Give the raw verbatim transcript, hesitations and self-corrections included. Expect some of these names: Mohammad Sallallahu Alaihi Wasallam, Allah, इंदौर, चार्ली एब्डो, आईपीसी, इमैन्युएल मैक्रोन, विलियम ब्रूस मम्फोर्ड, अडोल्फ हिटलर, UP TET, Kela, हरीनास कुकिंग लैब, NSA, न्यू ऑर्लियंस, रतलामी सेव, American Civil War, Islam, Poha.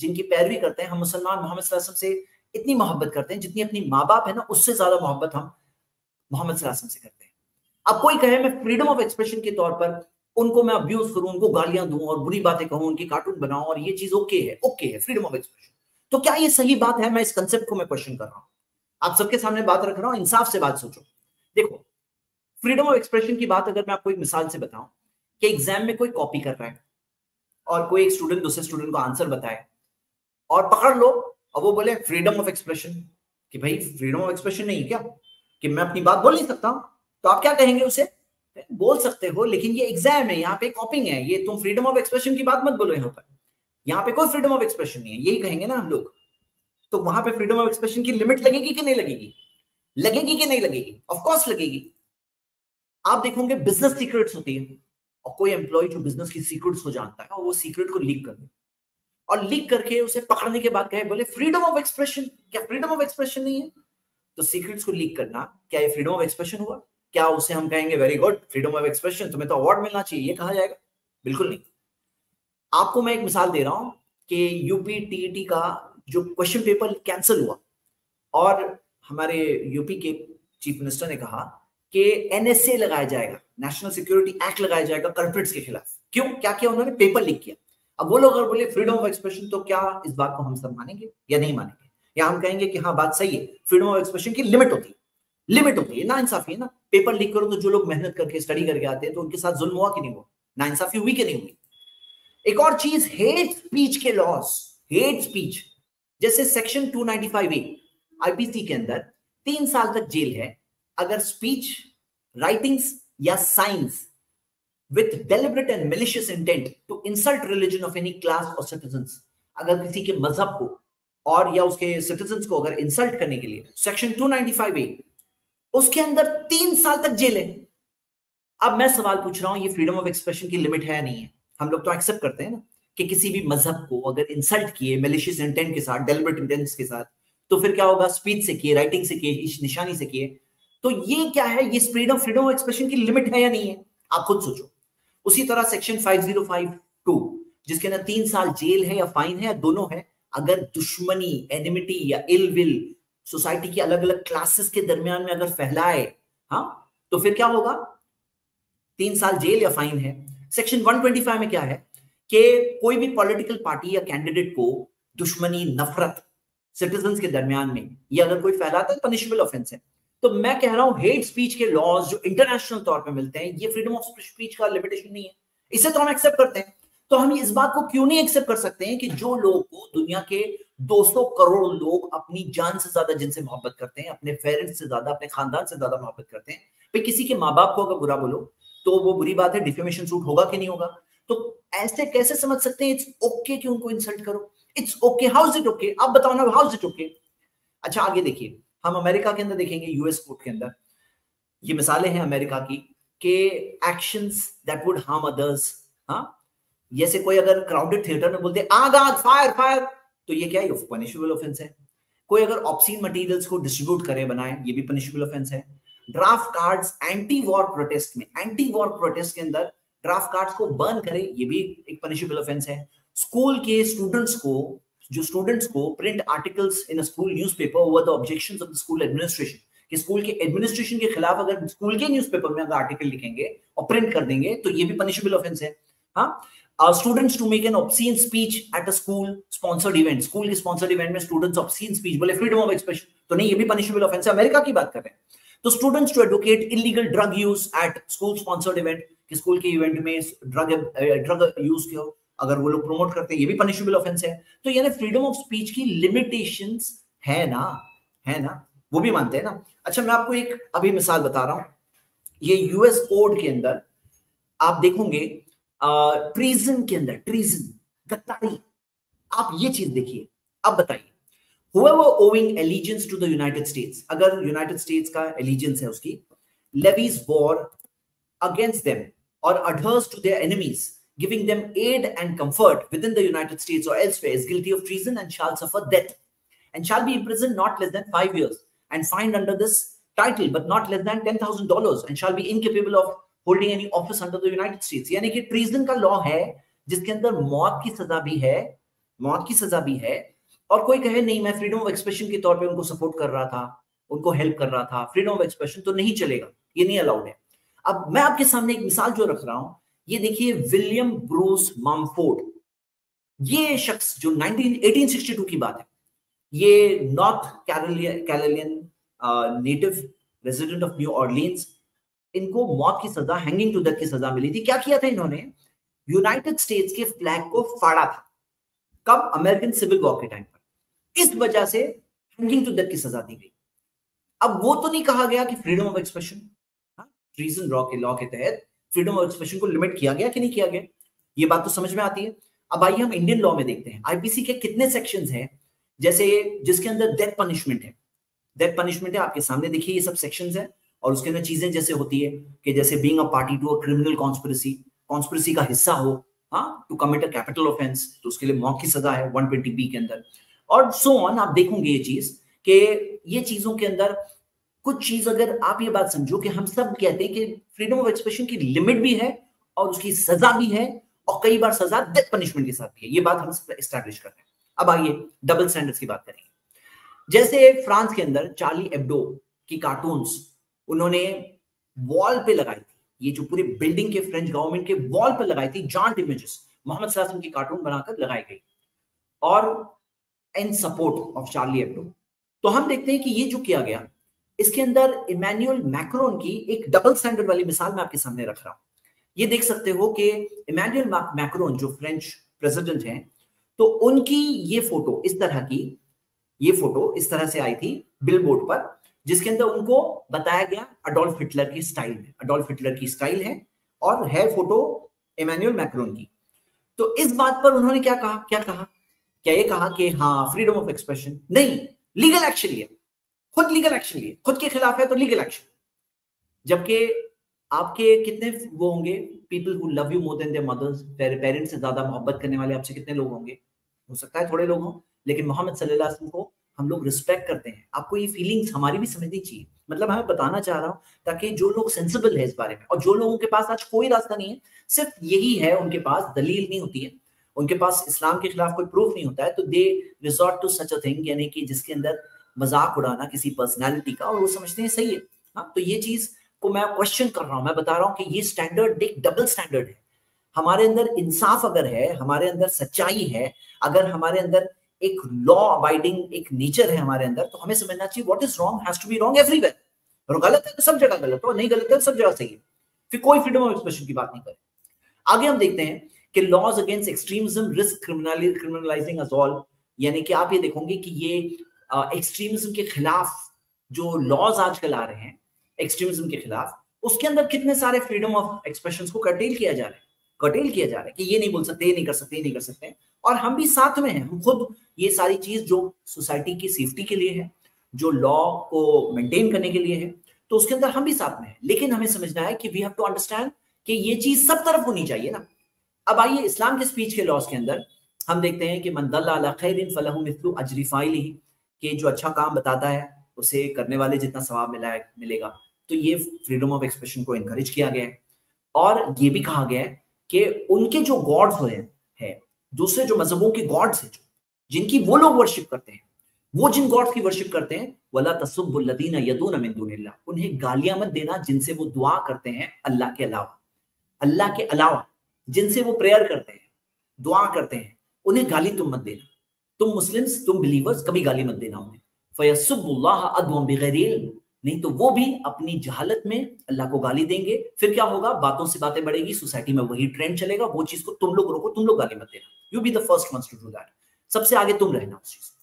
जिनकी पैरवी करते हैं, हम मुसलमान मोहम्मद सल्लल्लाहु अलैहि वसल्लम से इतनी मोहब्बत करते हैं जितनी अपनी माँ बाप है ना उससे ज्यादा मोहब्बत हम मोहम्मद सल्लल्लाहु अलैहि वसल्लम से करते हैं। अब कोई कहे मैं फ्रीडम ऑफ एक्सप्रेशन के तौर पर उनको मैं अब्यूज करूं, उनको गालियां दूं और बुरी बातें कहूं, उनकी कार्टून बनाऊं और ये चीज ओके है, ओके है फ्रीडम ऑफ एक्सप्रेशन, तो क्या ये सही बात है? मैं इस कंसेप्ट को मैं क्वेश्चन कर रहा हूँ, आप सबके सामने बात रख रहा हूँ, इंसाफ से बात सोचो। देखो फ्रीडम ऑफ एक्सप्रेशन की बात अगर मैं आपको एक मिसाल से बताऊं कि एग्जाम में कोई कॉपी कर रहा है और कोई एक स्टूडेंट दूसरे स्टूडेंट को आंसर बताए और पकड़ लो और वो बोले फ्रीडम ऑफ एक्सप्रेशन, कि भाई फ्रीडम ऑफ एक्सप्रेशन नहीं है क्या कि मैं अपनी बात बोल नहीं सकता हूं, तो आप क्या कहेंगे उसे? बोल सकते हो लेकिन ये एग्जाम है, यहाँ पे कॉपिंग है, ये तुम फ्रीडम ऑफ एक्सप्रेशन की बात मत बोलो, यहाँ पर यहाँ पे कोई फ्रीडम ऑफ एक्सप्रेशन नहीं है, यही कहेंगे ना हम लोग। तो वहां पे फ्रीडम ऑफ एक्सप्रेशन की लिमिट लगेगी कि नहीं लगेगी? लगेगी कि नहीं लगेगी? ऑफ कोर्स लगेगी। आप देखोगे बिजनेस सीक्रेट्स होती है और कोई एम्प्लॉय जो बिजनेस की सीक्रेट्स को जानता है और वो सीक्रेट को लीक कर दे और लीक करके उसे पकड़ने के बाद कहे बोले फ्रीडम ऑफ एक्सप्रेशन, क्या फ्रीडम ऑफ एक्सप्रेशन नहीं है? तो सीक्रेट्स को लीक करना क्या ये फ्रीडम ऑफ एक्सप्रेशन हुआ? क्या उसे हम कहेंगे very good freedom of expression तुम्हें तो अवार्ड मिलना चाहिए, ये कहा जाएगा? बिल्कुल नहीं। आपको मैं एक मिसाल दे रहा हूं कि यूपी टीईटी का जो क्वेश्चन पेपर कैंसिल हुआ और हमारे यूपी के चीफ मिनिस्टर ने कहा कि एनएसए लगाया जाएगा, नेशनल सिक्योरिटी एक्ट लगाया जाएगा कॉर्पोरेट्स के खिलाफ। क्यों? क्या किया उन्होंने? पेपर लीक किया। अब वो लोग अगर बोले फ्रीडम ऑफ एक्सप्रेशन, तो क्या इस बात को हम सब मानेंगे या नहीं मानेंगे, या हम कहेंगे कि हाँ बात सही है, फ्रीडम ऑफ एक्सप्रेशन की लिमिट होती है, लिमिट होती है ना। इंसाफी है ना, पेपर लीक करो तो जो लोग मेहनत करके स्टडी करके आते हैं तो उनके साथ जुल्म हुआ कि नहीं हुआ, ना इंसाफी हुई कि नहीं हुई। एक और चीज, हेट स्पीच के लॉस, हेट स्पीच जैसे section two ninety five A आईपीसी के अंदर तीन साल तक जेल है अगर स्पीच, राइटिंग्स या signs with deliberate and malicious intent to insult religion of any class और सिटीजंस, अगर किसी के मजहब को और या उसके सिटीजंस को अगर इंसल्ट करने के लिए, section two ninety five A उसके अंदर तीन साल तक जेल है। अब मैं सवाल पूछ रहा हूं, ये फ्रीडम ऑफ एक्सप्रेशन की लिमिट है या नहीं है? हम लोग तो एक्सेप्ट करते हैं ना कि किसी भी मजहब को अगर इंसल्ट किए मेलिशियस इंटेंट के साथ, डेलिबरेट इंटेंट के साथ, तो फिर क्या होगा? स्पीच से किए, राइटिंग से किए, निशानी से किए, तो ये क्या है? ये फ्रीडम फ्रीडम ऑफ एक्सप्रेशन की लिमिट है या नहीं है? आप खुद सोचो। उसी तरह section five zero five two जिसके अंदर तीन साल जेल है या फाइन है या दोनों है, अगर दुश्मनी, एनिमिटी या इल विल सोसाइटी की अलग अलग क्लासेस के दरमियान में अगर फैलाए, हाँ, तो फिर क्या होगा? तीन साल जेल या फाइन है। सेक्शन वन टू फाइव में क्या है कि कोई भी पॉलिटिकल पार्टी या कैंडिडेट को दुश्मनी, नफरत सिटीजंस के दरमियान में ये अगर कोई फैलाता है, पनिशेबल ऑफेंस है। तो मैं कह रहा हूं हेट स्पीच के लॉज जो इंटरनेशनल तौर पे मिलते हैं, ये फ्रीडम ऑफ स्पीच का लिमिटेशन नहीं है, इसे तो हम एक्सेप्ट करते हैं। तो हम इस बात को क्यों नहीं एक्सेप्ट कर सकते हैं कि जो लोग को दुनिया के दो सौ करोड़ लोग अपनी जान से ज्यादा जिनसे मोहब्बत करते हैं, अपने पेरेंट्स से ज्यादा, अपने खानदान से ज्यादा मोहब्बत करते हैं, भाई किसी के माँ बाप को अगर बुरा बोलो तो वो बुरी बात है, डिफेमेशन सूट होगा कि नहीं होगा? तो ऐसे कैसे समझ सकते हैं इट्स ओके कि उनको इंसल्ट करो? It's okay, how is it okay? आप बताओ ना, हाउ इज इट ओके? अच्छा आगे देखिए, हम अमेरिका के अंदर देखेंगे, यूएस कोर्ट के अंदर ये मिसालें हैं अमेरिका की कि actions that would harm others, हाँ, जैसे कोई अगर क्राउडेड थिएटर में बोलते आग आग फायर फायर, तो ये क्या है? पनिशेबल ऑफेंस है। कोई अगर ऑब्सीन मटेरियल्स को डिस्ट्रीब्यूट करे, बनाए, ये भी पनिशेबल ऑफेंस है। Draft cards anti war protest में, एंटी वॉर प्रोटेस्ट के अंदर ड्राफ्ट कार्ड्स को बर्न करे, ये भी एक पनिशेबल ऑफेंस है। स्कूल के स्टूडेंट्स को, जो स्टूडेंट्स को print articles in a school newspaper over the objections of the school administration, कि स्कूल के एडमिनिस्ट्रेशन के खिलाफ अगर स्कूल के न्यूज़पेपर में अगर आर्टिकल लिखेंगे और प्रिंट कर देंगे तो ये भी पनिशेबल ऑफेंस है। हां, students to make an obscene speech at a school sponsored event, school के स्पॉन्सर्ड इवेंट में स्टूडेंट्स ऑब्सीन स्पीच बोले, फ्रीडम ऑफ एक्सप्रेशन तो नहीं, ये भी पनिशेबल ऑफेंस है। अमेरिका की बात कर रहे हैं। तो students to advocate illegal drug use at school sponsored event, कि स्कूल के इवेंट में ड्रग ड्रग यूज के हो अगर वो लोग प्रमोट करते हैं, ये भी पनिशेबल ऑफेंस है। तो यानी फ्रीडम ऑफ स्पीच की लिमिटेशंस है ना, है ना, वो भी मानते हैं ना। अच्छा मैं आपको एक अभी मिसाल बता रहा हूं, ये यूएस कोर्ट के अंदर आप देखोगे ट्रीजन के अंदर, ट्रीजन गद्दारी, आप ये चीज देखिए। अब बताइए, whoever owing allegiance to the United States, अगर यूनाइटेड स्टेट्स का एलिजेंस है उसकी, levies war against them or adheres to their enemies, giving them aid and comfort within the United States or elsewhere, is guilty of treason and shall suffer death, and shall be imprisoned not less than five years, and fined under this title but not less than ten thousand dollars, and shall be incapable of holding any office under the United States. यानी कि treason का law है, जिसके अंदर मौत की सजा भी है मौत की सजा भी है, और कोई कहे नहीं मैं फ्रीडम ऑफ एक्सप्रेशन के तौर पे उनको सपोर्ट कर रहा था, उनको हेल्प कर रहा था, फ्रीडम ऑफ एक्सप्रेशन तो नहीं चलेगा, ये नहीं अलाउड है। अब मैं आपके सामने एक मिसाल जो रख रहा हूं, ये देखिए विलियम ब्रूस मम्फोर्ड, ये शख्स जो अठारह सौ बासठ की बात है, ये North Carolinian native resident of न्यू ऑर्लियंस, इनको मौत की सजा, हैंगिंग टू डेथ की सजा मिली थी। क्या किया था इन्होंने? यूनाइटेड स्टेट्स के फ्लैग को फाड़ा था, कब? अमेरिकन सिविल वॉर के टाइम पर। इस वजह से हैंगिंग टू डेथ की सजा दी गई। अब वो तो नहीं कहा गया कि freedom of expression, treason law के लॉ के तहत फ्रीडम ऑफ एक्सप्रेशन को लिमिट किया गया कि नहीं किया गया, ये बात तो समझ में आती है। अब आइए हम इंडियन लॉ में देखते हैं आईपीसी के कितने सेक्शंस हैं, जैसे जिसके अंदर डेथ पनिशमेंट है, डेथ पनिशमेंट है आपके सामने, देखिए ये सब सेक्शंस हैं, और उसके अंदर चीजें जैसे होती है कि जैसे being a party to a criminal conspiracy, conspiracy का हिस्सा हो, हाँ, to commit a capital offence, तो उसके लिए मौत की सजा है वन ट्वेंटी बी के अंदर, और सो ऑन। आप देखोगे ये चीज कि ये चीजों के अंदर कुछ चीज, अगर आप ये बात समझो कि हम सब कहते हैं कि फ्रीडम ऑफ एक्सप्रेशन की लिमिट भी है और उसकी सजा भी है, और कई बार सजा डेथ पनिशमेंट के साथ भी है, ये बात हम एस्टैब्लिश कर रहे हैं। अब आइए डबल स्टैंडर्ड्स की बात करेंगे। जैसे फ्रांस के अंदर चार्ली एब्डो की कार्टून्स उन्होंने वॉल पे लगाई थी, ये जो पूरे बिल्डिंग के फ्रेंच गवर्नमेंट के वॉल पे लगाई थी, जॉइंट इमेजेस मोहम्मद सल्लल्लाहु अलैहि वसल्लम की कार्टून बनाकर लगाई गई, और in support of चार्ली एब्डो। तो हम देखते हैं कि ये जो किया गया, इसके अंदर इमैन्युएल मैक्रोन की एक डबल स्टैंडर्ड वाली मिसाल मैं आपके सामने रख रहा हूँ। ये देख सकते हो कि इमैन्युएल मैक्रोन जो फ्रेंच प्रेसिडेंट हैं, तो उनकी ये फोटो इस तरह की, ये फोटो इस तरह से आई थी बिलबोर्ड पर, जिसके अंदर उनको बताया गया अडोल्फ हिटलर की स्टाइल में, अडोल्फ हिटलर की स्टाइल है, और है फोटो इमैन्युएल मैक्रोन की। तो इस बात पर उन्होंने क्या कहा, क्या कहा, क्या ये कहा कि हाँ फ्रीडम ऑफ एक्सप्रेशन नहीं, लीगल एक्शन लिया, खुद लीगल एक्शन लिया, खुद के खिलाफ है तो लीगल एक्शन। जबकि आपके कितने वो होंगे, people who love you more than their mothers, parents से ज्यादा मोहब्बत करने वाले आपसे कितने लोग होंगे, हो सकता है थोड़े लोग हों, लेकिन मोहम्मद सल्लल्लाहु अलैहि वसल्लम को हम लोग रिस्पेक्ट करते हैं। आपको ये फीलिंग्स हमारी भी समझनी चाहिए, मतलब मैं बताना चाह रहा हूँ ताकि जो लोग सेंसिबल है इस बारे में, और जो लोगों के पास आज कोई रास्ता नहीं है, सिर्फ यही है, उनके पास दलील नहीं होती है, उनके पास इस्लाम के खिलाफ कोई प्रूफ नहीं होता है, तो they resort to such a thing, यानी कि जिसके अंदर मजाक उड़ाना किसी पर्सनैलिटी का, और वो समझते हैं सही है। हाँ, तो ये चीज को मैं क्वेश्चन कर रहा हूँ, मैं बता रहा हूँ कि ये स्टैंडर्ड एक डबल स्टैंडर्ड है। हमारे अंदर इंसाफ अगर है, हमारे अंदर सच्चाई है, अगर हमारे अंदर एक लॉ अबाइडिंग एक नेचर है हमारे अंदर, तो हमें समझना चाहिए what is wrong has to be wrong everywhere, और गलत है तो सब जगह गलत है, और नहीं गलत है तो सब जगह सही है, फिर कोई फ्रीडम ऑफ एक्सप्रेशन की बात नहीं करे। आगे हम देखते हैं कि laws against extremism risk criminalising us all, यानी कि आप ये देखोगे कि ये एक्सट्रीमिज्म के खिलाफ जो लॉज आजकल आ रहे हैं एक्सट्रीमिज्म के खिलाफ, उसके अंदर कितने सारे फ्रीडम ऑफ एक्सप्रेशन को कर्टेल किया जा रहा है, कर्टेल किया जा रहा है कि ये नहीं बोल सकते, ये नहीं कर सकते, ये नहीं कर सकते, और हम भी साथ में हैं, हम खुद ये सारी चीज जो सोसाइटी की सेफ्टी के लिए है, जो लॉ को मेंटेन करने के लिए है, तो उसके अंदर हम भी साथ में हैं, लेकिन हमें समझना है कि वी हैव टू अंडरस्टैंड कि ये चीज सब तरफ होनी चाहिए ना। अब आइए इस्लाम के स्पीच के लॉज के अंदर हम देखते हैं कि मन दल्ला अला खैरिन फलहु मिथ्लु अज्रि फाइलिही, कि जो अच्छा काम बताता है उसे करने वाले जितना सवाब मिला मिलेगा, तो ये फ्रीडम ऑफ एक्सप्रेशन को एनकरेज किया गया है। और ये भी कहा गया है कि उनके जो गॉड्स हुए हैं, दूसरे जो मजहबों के गॉड्स हैं, जिनकी वो लोग वर्शिप करते हैं, वो जिन गॉड्स की वर्शिप करते हैं, वला तसुब्बुल लदीना यदूना मिन दुनिल्लाह, उन्हें गालियां मत देना जिनसे वो दुआ करते हैं अल्लाह के अलावा, अल्लाह के अलावा जिनसे वो प्रेयर करते हैं, दुआ करते हैं, उन्हें गाली तुम मत देना, तुम मुस्लिम्स, तुम बिलीवर्स कभी गाली मत देना उन्हें, फयसुब्बुल्लाह अदवन बिगैर इल्म, नहीं तो वो भी अपनी जहालत में अल्लाह को गाली देंगे। फिर क्या होगा, बातों से बातें बढ़ेगी, सोसाइटी में वही ट्रेंड चलेगा, वो चीज को तुम लोग रोको, तुम लोग गाली मत देना, you be the first ones to do that, सबसे आगे तुम रहना उस चीज।